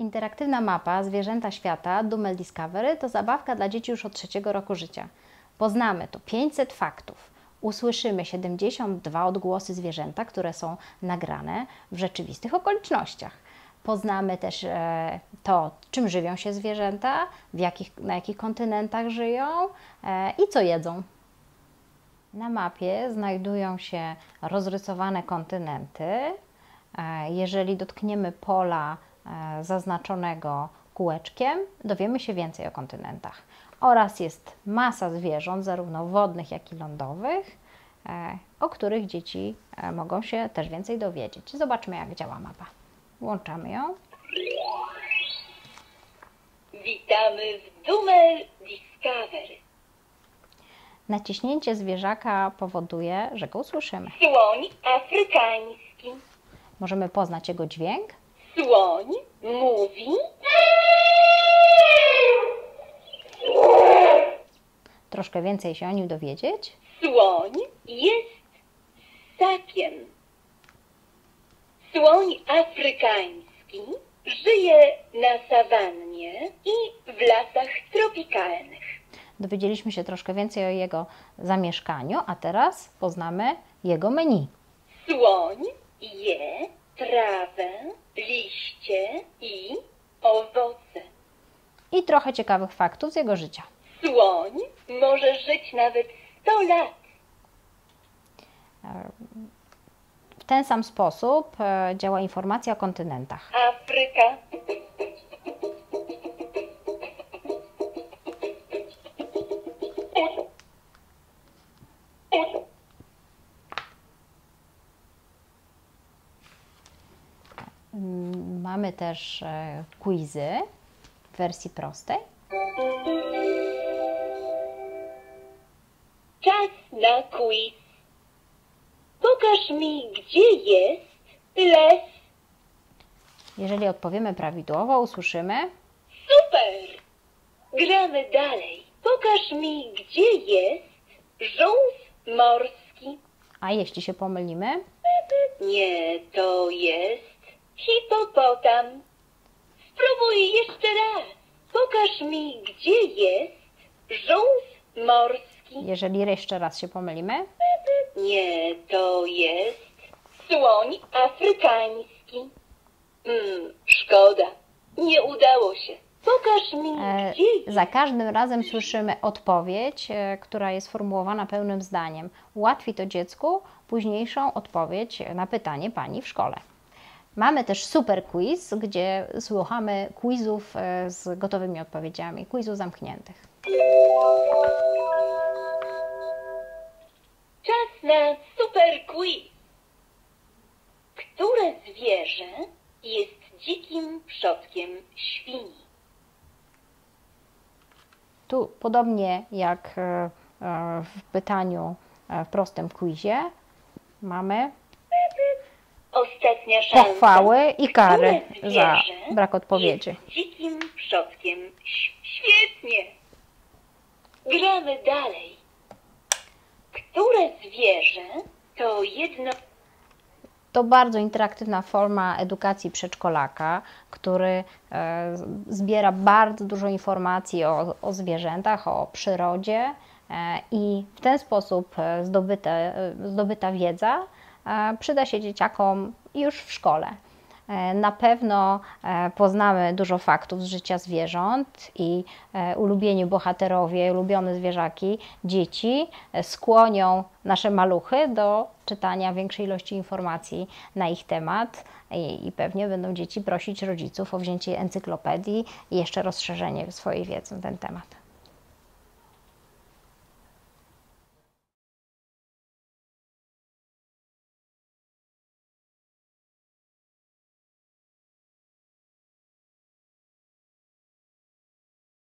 Interaktywna mapa Zwierzęta Świata Dumel Discovery to zabawka dla dzieci już od 3 roku życia. Poznamy tu 500 faktów, usłyszymy 72 odgłosy zwierzęta, które są nagrane w rzeczywistych okolicznościach. Poznamy też to, czym żywią się zwierzęta, na jakich kontynentach żyją i co jedzą. Na mapie znajdują się rozrysowane kontynenty. Jeżeli dotkniemy pola zaznaczonego kółeczkiem, dowiemy się więcej o kontynentach. Oraz jest masa zwierząt, zarówno wodnych, jak i lądowych, o których dzieci mogą się też więcej dowiedzieć. Zobaczmy, jak działa mapa. Włączamy ją. Witamy w Dumel Discovery. Naciśnięcie zwierzaka powoduje, że go usłyszymy. Słoń afrykański. Możemy poznać jego dźwięk. Słoń mówi. Troszkę więcej się o nim dowiedzieć. Słoń jest ssakiem. Słoń afrykański żyje na sawannie i w lasach tropikalnych. Dowiedzieliśmy się troszkę więcej o jego zamieszkaniu, a teraz poznamy jego menu. Słoń je trawę, liście i owoce. I trochę ciekawych faktów z jego życia. Słoń może żyć nawet 100 lat. W ten sam sposób działa informacja o kontynentach. Afryka. Mamy też quizy w wersji prostej. Czas na quiz. Pokaż mi, gdzie jest les. Jeżeli odpowiemy prawidłowo, usłyszymy: super! Gramy dalej. Pokaż mi, gdzie jest żółw morski. A jeśli się pomylimy? Nie, to jest hipopotam. Spróbuj jeszcze raz. Pokaż mi, gdzie jest żółw morski. Jeżeli jeszcze raz się pomylimy? Nie, to jest słoń afrykański. Szkoda. Nie udało się. Pokaż mi, gdzie jest. Za każdym razem słyszymy odpowiedź, która jest formułowana pełnym zdaniem. Ułatwi to dziecku późniejszą odpowiedź na pytanie pani w szkole. Mamy też super quiz, gdzie słuchamy quizów z gotowymi odpowiedziami, quizów zamkniętych. Czas na super quiz. Które zwierzę jest dzikim przodkiem świni? Tu podobnie jak w pytaniu w prostym quizie mamy ostatnia szansa. Pochwały i kary za brak odpowiedzi. Dzikim przodkiem. Świetnie. Gramy dalej. Które zwierzę to jedno... To bardzo interaktywna forma edukacji przedszkolaka, który zbiera bardzo dużo informacji o zwierzętach, o przyrodzie i w ten sposób zdobyta wiedza przyda się dzieciakom już w szkole. Na pewno poznamy dużo faktów z życia zwierząt i ulubieni bohaterowie, ulubione zwierzaki, dzieci skłonią nasze maluchy do czytania większej ilości informacji na ich temat i pewnie będą dzieci prosić rodziców o wzięcie encyklopedii i jeszcze rozszerzenie swojej wiedzy na ten temat.